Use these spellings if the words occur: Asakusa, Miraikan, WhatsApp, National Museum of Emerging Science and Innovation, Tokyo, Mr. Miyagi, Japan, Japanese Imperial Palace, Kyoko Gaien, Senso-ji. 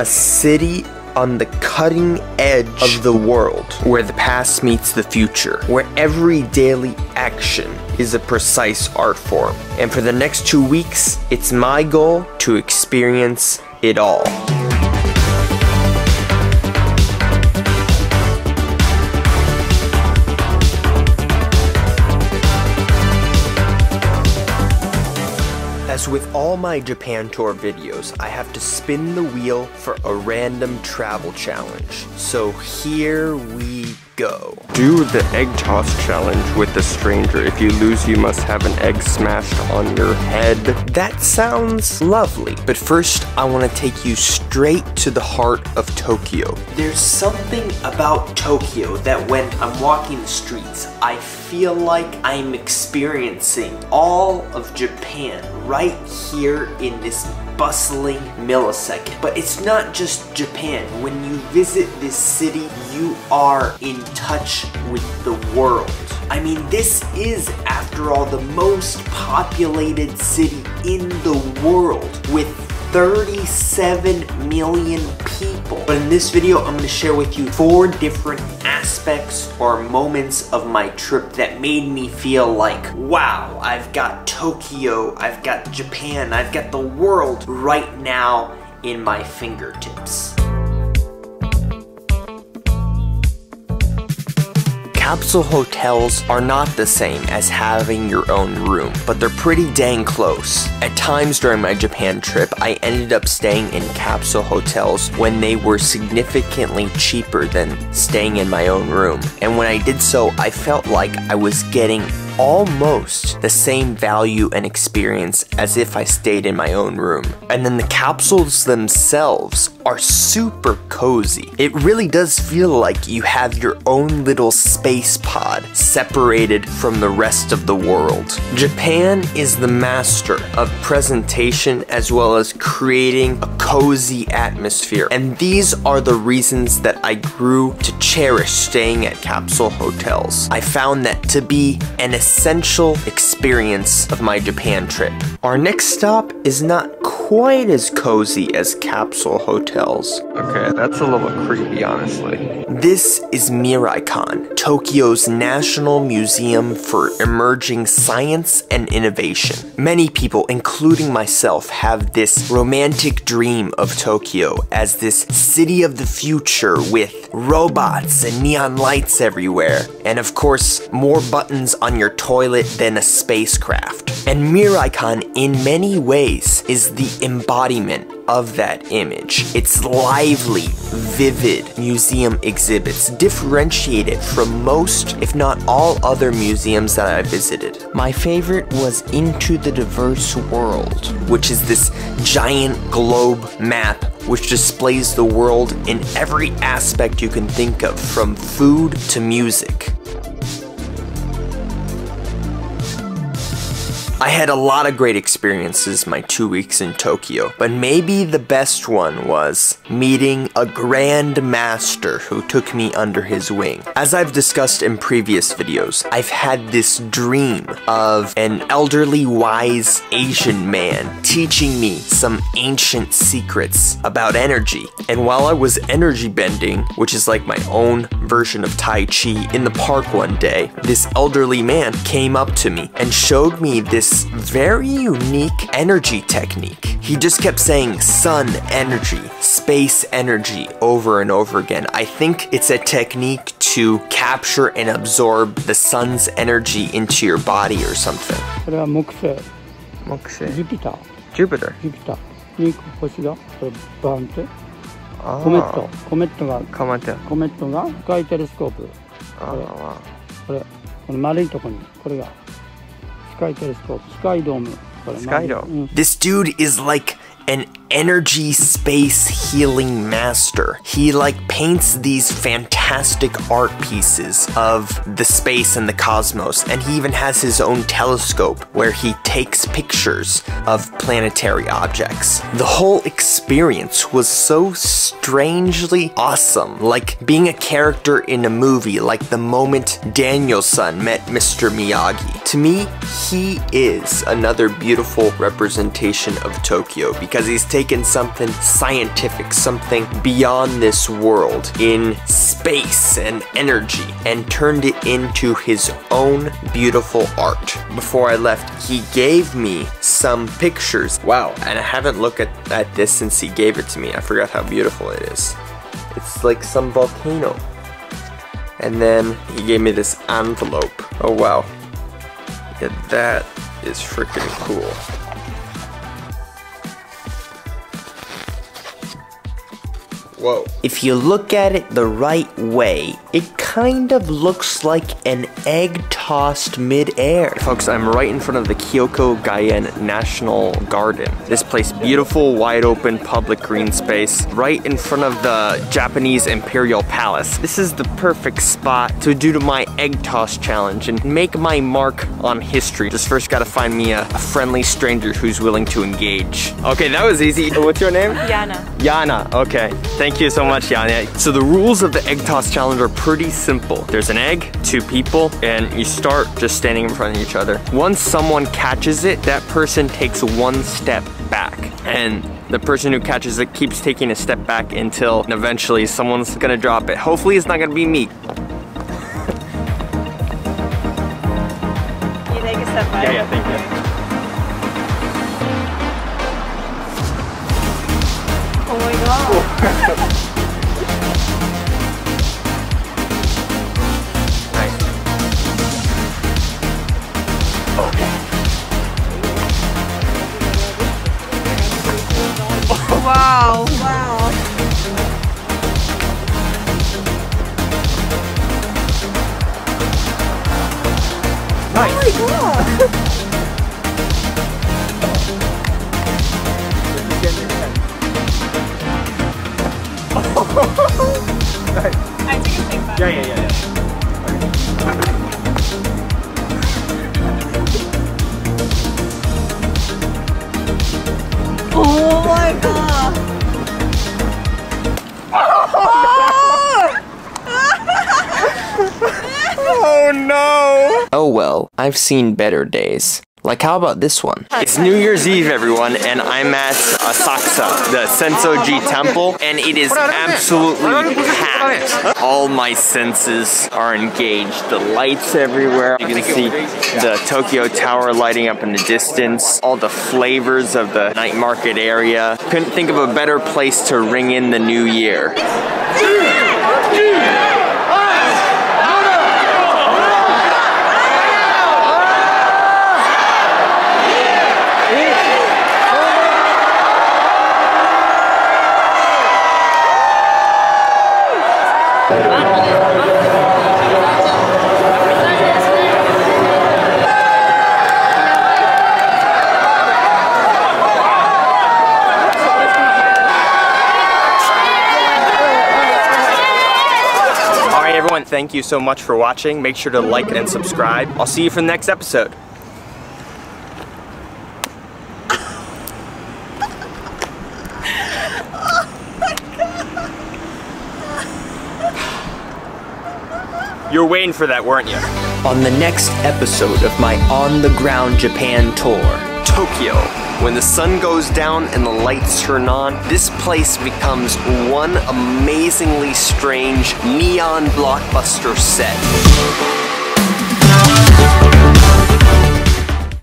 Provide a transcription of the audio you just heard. a city on the cutting edge of the world, where the past meets the future, where every daily action is a precise art form. And for the next 2 weeks, it's my goal to experience it all. As with all my Japan tour videos, I have to spin the wheel for a random travel challenge. So here we go. Do the egg toss challenge with a stranger. If you lose, you must have an egg smashed on your head. That sounds lovely, but first I want to take you straight to the heart of Tokyo. There's something about Tokyo that when I'm walking the streets, I feel like I'm experiencing all of Japan right here in this bustling millisecond. But it's not just Japan. When you visit this city, you are in touch with the world. I mean, this is, after all, the most populated city in the world, with 37 million people. But in this video, I'm going to share with you 4 different aspects or moments of my trip that made me feel like, wow, I've got Tokyo, I've got Japan, I've got the world right now in my fingertips. Capsule hotels are not the same as having your own room, but they're pretty dang close. At times during my Japan trip, I ended up staying in capsule hotels when they were significantly cheaper than staying in my own room. And when I did so, I felt like I was getting almost the same value and experience as if I stayed in my own room. And then the capsules themselves are super cozy. It really does feel like you have your own little space pod separated from the rest of the world. Japan is the master of presentation as well as creating a cozy atmosphere. And these are the reasons that I grew to cherish staying at capsule hotels. I found that to be an essential experience of my Japan trip. Our next stop is not quite as cozy as capsule hotels. Okay, that's a little creepy, honestly. This is Miraikan, Tokyo's National Museum for Emerging Science and Innovation. Many people, including myself, have this romantic dream of Tokyo as this city of the future with robots and neon lights everywhere, and of course, more buttons on your toilet than a spacecraft. And Miraikan, in many ways, is the embodiment of that image. Its lively, vivid museum exhibits differentiate it from most, if not all, other museums that I visited. My favorite was Into the Diverse World, which is this giant globe map which displays the world in every aspect you can think of, from food to music. I had a lot of great experiences my 2 weeks in Tokyo, but maybe the best one was meeting a grand master who took me under his wing. As I've discussed in previous videos, I've had this dream of an elderly, wise Asian man teaching me some ancient secrets about energy. And while I was energy bending, which is like my own version of Tai Chi, in the park one day, this elderly man came up to me and showed me this very unique energy technique. He just kept saying sun energy, space energy over and over again. I think it's a technique to capture and absorb the sun's energy into your body or something. Jupiter. Sky Dome. This dude is like an energy space healing master. He like paints these fantastic art pieces of the space and the cosmos, and he even has his own telescope where he takes pictures of planetary objects. The whole experience was so strangely awesome, like being a character in a movie, like the moment Daniel-san met Mr. Miyagi. To me, he is another beautiful representation of Tokyo because he's taking taken something scientific, something beyond this world, in space and energy, and turned it into his own beautiful art. Before I left, he gave me some pictures. Wow, and I haven't looked at this since he gave it to me. I forgot how beautiful it is. It's like some volcano. And then he gave me this envelope. Oh wow. Yeah, that is freaking cool. Whoa. If you look at it the right way, it kind of looks like an egg tossed mid-air. Folks, I'm right in front of the Kyoko Gaien National Garden. This place, beautiful, wide open, public green space, right in front of the Japanese Imperial Palace. This is the perfect spot to do my egg toss challenge and make my mark on history. Just first gotta find me a friendly stranger who's willing to engage. Okay, that was easy. What's your name? Yana. Yana, okay. Thank you so much, Yana. So the rules of the egg toss challenge are pretty simple. There's an egg, two people, and you start just standing in front of each other. Once someone catches it, that person takes one step back. And the person who catches it keeps taking a step back until eventually someone's gonna drop it. Hopefully it's not gonna be me. You take a step back? Yeah, thank you. Wow. Wow. Nice. Oh my god. Nice. I took a big bite. Yeah. Oh my god! Oh no! Oh well, I've seen better days. Like, how about this one? It's New Year's Eve, everyone, and I'm at Asakusa, the Senso-ji temple, and it is absolutely packed. All my senses are engaged. The lights everywhere. You can see the Tokyo Tower lighting up in the distance, all the flavors of the night market area. Couldn't think of a better place to ring in the new year. Thank you so much for watching. Make sure to like and subscribe. I'll see you for the next episode. Oh my God. You were waiting for that, weren't you? On the next episode of my On the Ground Japan tour, Tokyo. When the sun goes down and the lights turn on, this place becomes one amazingly strange neon blockbuster set.